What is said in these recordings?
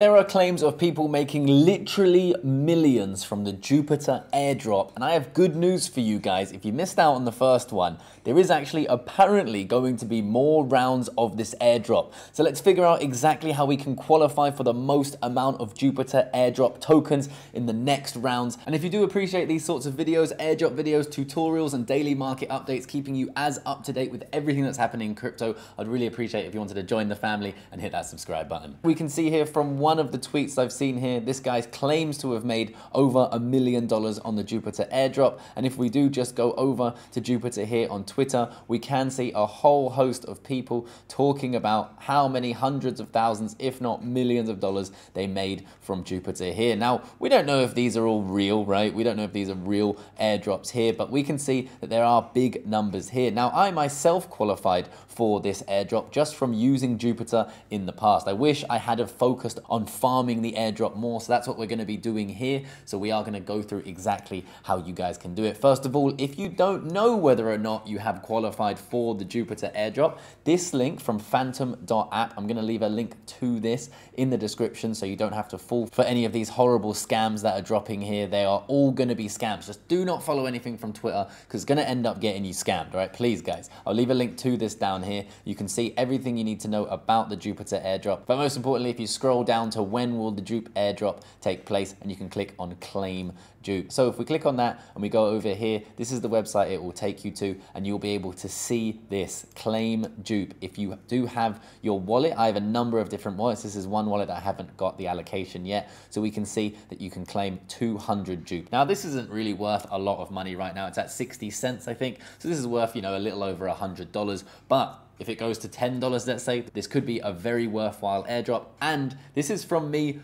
There are claims of people making literally millions from the Jupiter airdrop, and I have good news for you guys. If you missed out on the first one, there is actually apparently going to be more rounds of this airdrop. So let's figure out exactly how we can qualify for the most amount of Jupiter airdrop tokens in the next rounds. And if you do appreciate these sorts of videos, airdrop videos, tutorials, and daily market updates, keeping you as up to date with everything that's happening in crypto, I'd really appreciate it if you wanted to join the family and hit that subscribe button. We can see here from one of the tweets I've seen here, this guy claims to have made over $1 million on the Jupiter airdrop. And if we do just go over to Jupiter here on Twitter, we can see a whole host of people talking about how many hundreds of thousands, if not millions of dollars they made from Jupiter here. Now, we don't know if these are all real, right? We don't know if these are real airdrops here, but we can see that there are big numbers here. Now, I myself qualified for this airdrop just from using Jupiter in the past. I wish I had have focused on farming the airdrop more, so that's what we're going to be doing here. So we are going to go through exactly how you guys can do it. First of all, if you don't know whether or not you have qualified for the Jupiter airdrop, this link from phantom.app, I'm going to leave a link to this in the description so you don't have to fall for any of these horrible scams that are dropping here. They are all going to be scams. Just do not follow anything from Twitter because it's going to end up getting you scammed, right? Please, guys, I'll leave a link to this down here. You can see everything you need to know about the Jupiter airdrop. But most importantly, if you scroll down to when will the JUP airdrop take place, and you can click on claim JUP. So if we click on that and we go over here, this is the website it will take you to, and you'll be able to see this claim JUP. If you do have your wallet, I have a number of different wallets. This is one wallet that I haven't got the allocation yet. So we can see that you can claim 200 JUP. Now this isn't really worth a lot of money right now. It's at 60 cents, I think. So this is worth, you know, a little over $100, but if it goes to $10, let's say, this could be a very worthwhile airdrop. And this is from me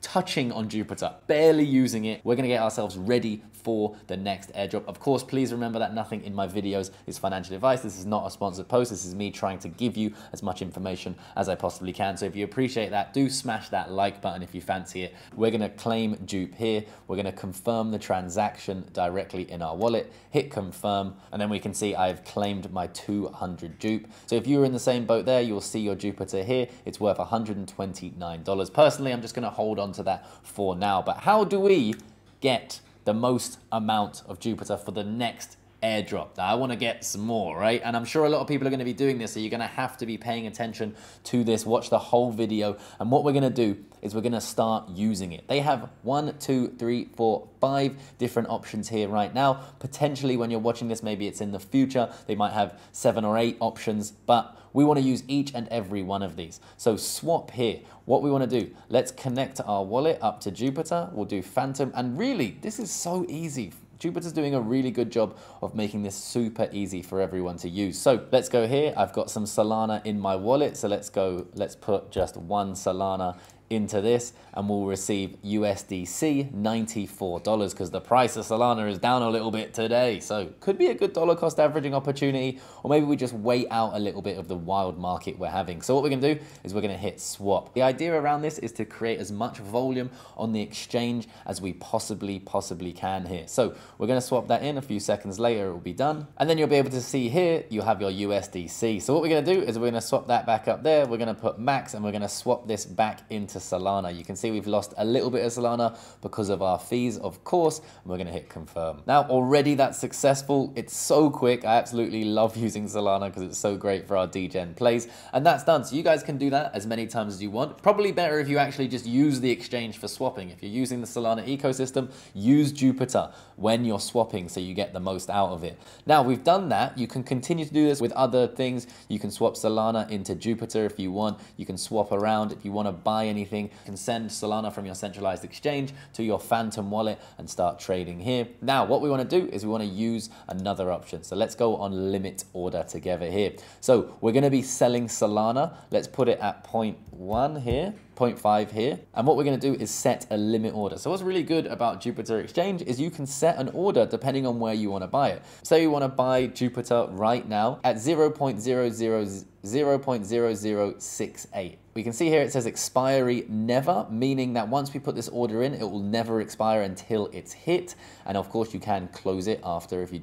touching on Jupiter, barely using it. We're gonna get ourselves ready for the next airdrop. Of course, please remember that nothing in my videos is financial advice. This is not a sponsored post. This is me trying to give you as much information as I possibly can. So if you appreciate that, do smash that like button if you fancy it. We're gonna claim JUP here. We're gonna confirm the transaction directly in our wallet, hit confirm, and then we can see I've claimed my 200 JUP. So if you were in the same boat there, you'll see your Jupiter here. It's worth $129. Personally, I'm just gonna hold on to that for now. But how do we get the most amount of Jupiter for the next airdrop? Now, I want to get some more, right? And I'm sure a lot of people are going to be doing this, so you're going to have to be paying attention to this. Watch the whole video. And what we're going to do is we're going to start using it. They have 1, 2, 3, 4, 5 different options here right now. Potentially when you're watching this, maybe it's in the future, they might have 7 or 8 options, but we want to use each and every one of these. So swap here. What we want to do, let's connect our wallet up to Jupiter. We'll do Phantom. And really, this is so easy. Jupiter's doing a really good job of making this super easy for everyone to use. So let's go here. I've got some Solana in my wallet. So let's put just 1 Solana into this, and we'll receive USDC $94 because the price of Solana is down a little bit today. So could be a good dollar cost averaging opportunity, or maybe we just wait out a little bit of the wild market we're having. So what we're gonna do is we're gonna hit swap. The idea around this is to create as much volume on the exchange as we possibly can here. So we're gonna swap that in. A few seconds later, it will be done. And then you'll be able to see here, you have your USDC. So what we're gonna do is we're gonna swap that back up there. We're gonna put max, and we're gonna swap this back into Solana. You can see we've lost a little bit of Solana because of our fees, of course, and we're going to hit confirm. Now already that's successful. It's so quick. I absolutely love using Solana because it's so great for our degen plays, and that's done. So you guys can do that as many times as you want. Probably better if you actually just use the exchange for swapping. If you're using the Solana ecosystem, use Jupiter when you're swapping so you get the most out of it. Now we've done that. You can continue to do this with other things. You can swap Solana into Jupiter if you want. You can swap around if you want to buy anything. You can send Solana from your centralized exchange to your Phantom wallet and start trading here. Now, what we want to do is we want to use another option. So let's go on limit order together here. So we're going to be selling Solana. Let's put it at 0.1 here. 0.5 here. And what we're going to do is set a limit order. So what's really good about Jupiter Exchange is you can set an order depending on where you want to buy it. Say you want to buy Jupiter right now at 0.0068. We can see here it says expiry never, meaning that once we put this order in, it will never expire until it's hit. And of course you can close it after if you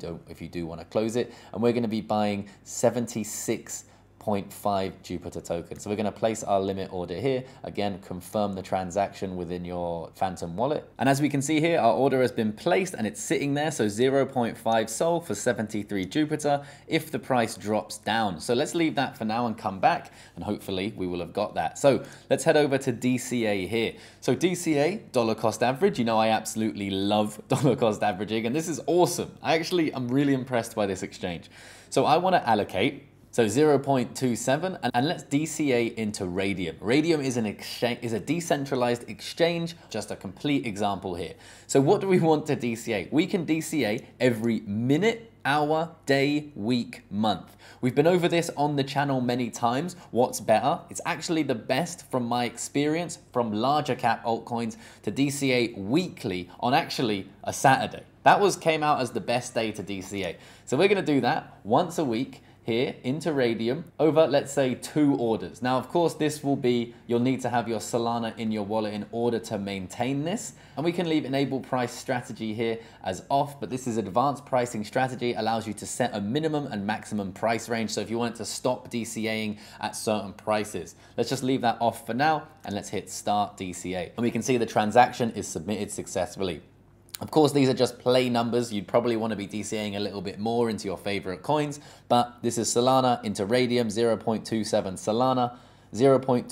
do want to close it. And we're going to be buying 76 0.5 Jupiter token. So we're going to place our limit order here. Again, confirm the transaction within your Phantom wallet. And as we can see here, our order has been placed and it's sitting there. So 0.5 Sol for 73 Jupiter if the price drops down. So let's leave that for now and come back, and hopefully we will have got that. So let's head over to DCA here. So DCA, dollar cost average. You know, I absolutely love dollar cost averaging, and this is awesome. I'm really impressed by this exchange. So I want to allocate. So 0.27, and let's DCA into Radium. Radium is a decentralized exchange, just a complete example here. So what do we want to DCA? We can DCA every minute, hour, day, week, month. We've been over this on the channel many times. What's better? It's actually the best from my experience from larger cap altcoins to DCA weekly on actually a Saturday. That came out as the best day to DCA. So we're going to do that once a week here into Radium over, let's say, 2 orders. Now, of course, this will be, you'll need to have your Solana in your wallet in order to maintain this. And we can leave enable price strategy here as off, but this is advanced pricing strategy, allows you to set a minimum and maximum price range. So if you want to stop DCAing at certain prices, let's just leave that off for now and let's hit start DCA. And we can see the transaction is submitted successfully. Of course, these are just play numbers. You'd probably want to be DCAing a little bit more into your favorite coins, but this is Solana into Radium, 0.27 Solana, 0.27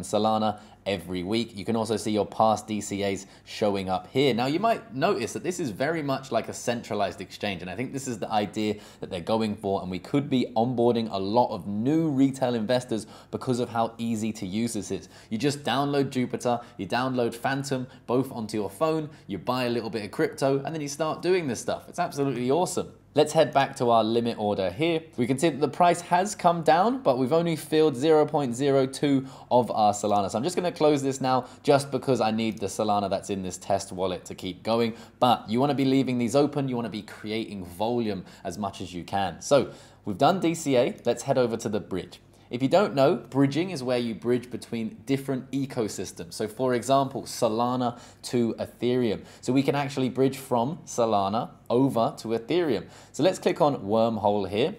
Solana every week. You can also see your past DCAs showing up here. Now, you might notice that this is very much like a centralized exchange, and I think this is the idea that they're going for, and we could be onboarding a lot of new retail investors because of how easy to use this is. You just download Jupiter, you download Phantom, both onto your phone, you buy a little bit of crypto, and then you start doing this stuff. It's absolutely awesome. Let's head back to our limit order here. We can see that the price has come down, but we've only filled 0.02 of our Solana. So I'm just gonna close this now just because I need the Solana that's in this test wallet to keep going. But you wanna be leaving these open. You wanna be creating volume as much as you can. So we've done DCA. Let's head over to the bridge. If you don't know, bridging is where you bridge between different ecosystems. So for example, Solana to Ethereum. So we can actually bridge from Solana over to Ethereum. So let's click on Wormhole here.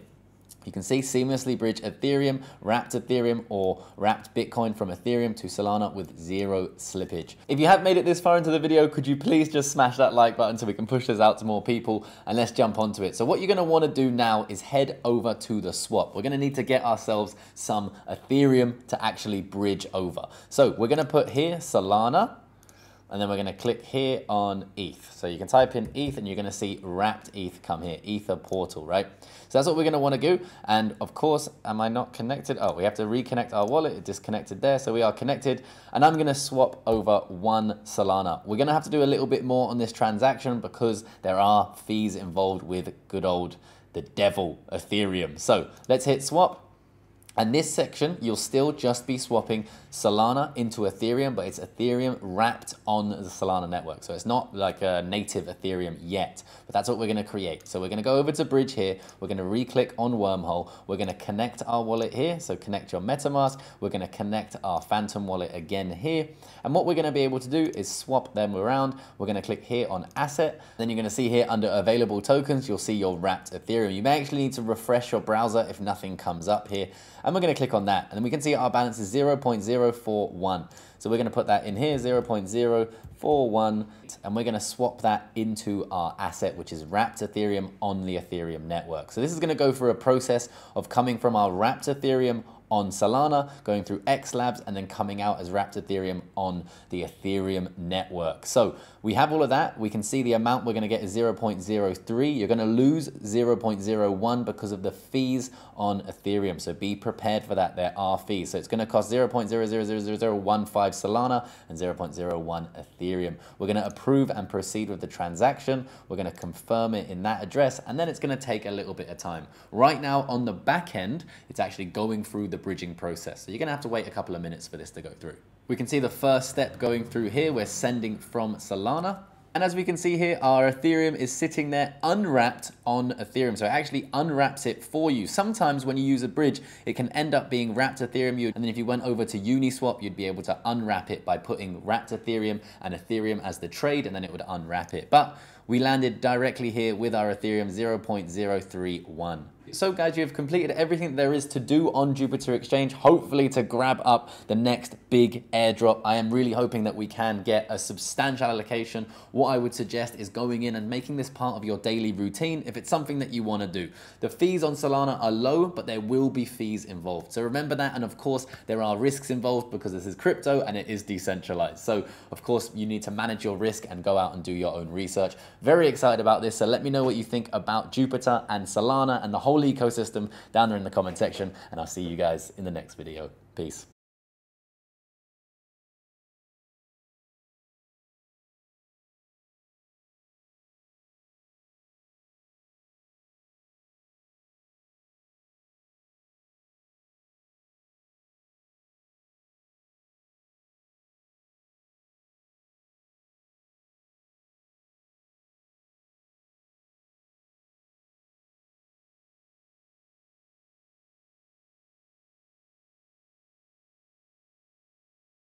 You can see seamlessly bridge Ethereum, wrapped Ethereum or wrapped Bitcoin from Ethereum to Solana with 0 slippage. If you have made it this far into the video, could you please just smash that like button so we can push this out to more people, and let's jump onto it. So what you're gonna wanna do now is head over to the swap. We're gonna need to get ourselves some Ethereum to actually bridge over. So we're gonna put here Solana, and then we're gonna click here on ETH. So you can type in ETH and you're gonna see wrapped ETH come here, Ether portal, right? So that's what we're gonna wanna do. And of course, am I not connected? Oh, we have to reconnect our wallet, it disconnected there. So we are connected, and I'm gonna swap over 1 Solana. We're gonna have to do a little bit more on this transaction because there are fees involved with good old, the devil Ethereum. So let's hit swap. And this section, you'll still just be swapping Solana into Ethereum, but it's Ethereum wrapped on the Solana network. So it's not like a native Ethereum yet, but that's what we're gonna create. So we're gonna go over to Bridge here. We're gonna re-click on Wormhole. We're gonna connect our wallet here. So connect your MetaMask. We're gonna connect our Phantom wallet again here. And what we're gonna be able to do is swap them around. We're gonna click here on Asset. Then you're gonna see here under Available Tokens, you'll see your wrapped Ethereum. You may actually need to refresh your browser if nothing comes up here. And we're gonna click on that, and then we can see our balance is 0.041. So we're gonna put that in here, 0.041, and we're gonna swap that into our asset, which is wrapped Ethereum on the Ethereum network. So this is gonna go for a process of coming from our wrapped Ethereum on Solana, going through X Labs, and then coming out as wrapped Ethereum on the Ethereum network. So we have all of that. We can see the amount we're gonna get is 0.03. You're gonna lose 0.01 because of the fees on Ethereum. So be prepared for that, there are fees. So it's gonna cost 0.000015 Solana and 0.01 Ethereum. We're gonna approve and proceed with the transaction. We're gonna confirm it in that address, and then it's gonna take a little bit of time. Right now on the back end, it's actually going through the bridging process. So you're gonna have to wait a couple of minutes for this to go through. We can see the first step going through here. We're sending from Solana. And as we can see here, our Ethereum is sitting there unwrapped on Ethereum. So it actually unwraps it for you. Sometimes when you use a bridge, it can end up being wrapped Ethereum. And then if you went over to Uniswap, you'd be able to unwrap it by putting wrapped Ethereum and Ethereum as the trade, and then it would unwrap it. But we landed directly here with our Ethereum 0.031. So guys, you have completed everything there is to do on Jupiter Exchange, hopefully to grab up the next big airdrop. I am really hoping that we can get a substantial allocation. What I would suggest is going in and making this part of your daily routine if it's something that you want to do. The fees on Solana are low, but there will be fees involved. So remember that, and of course, there are risks involved because this is crypto and it is decentralized. So of course, you need to manage your risk and go out and do your own research. Very excited about this, so let me know what you think about Jupiter and Solana and the whole ecosystem down there in the comment section, and I'll see you guys in the next video. Peace.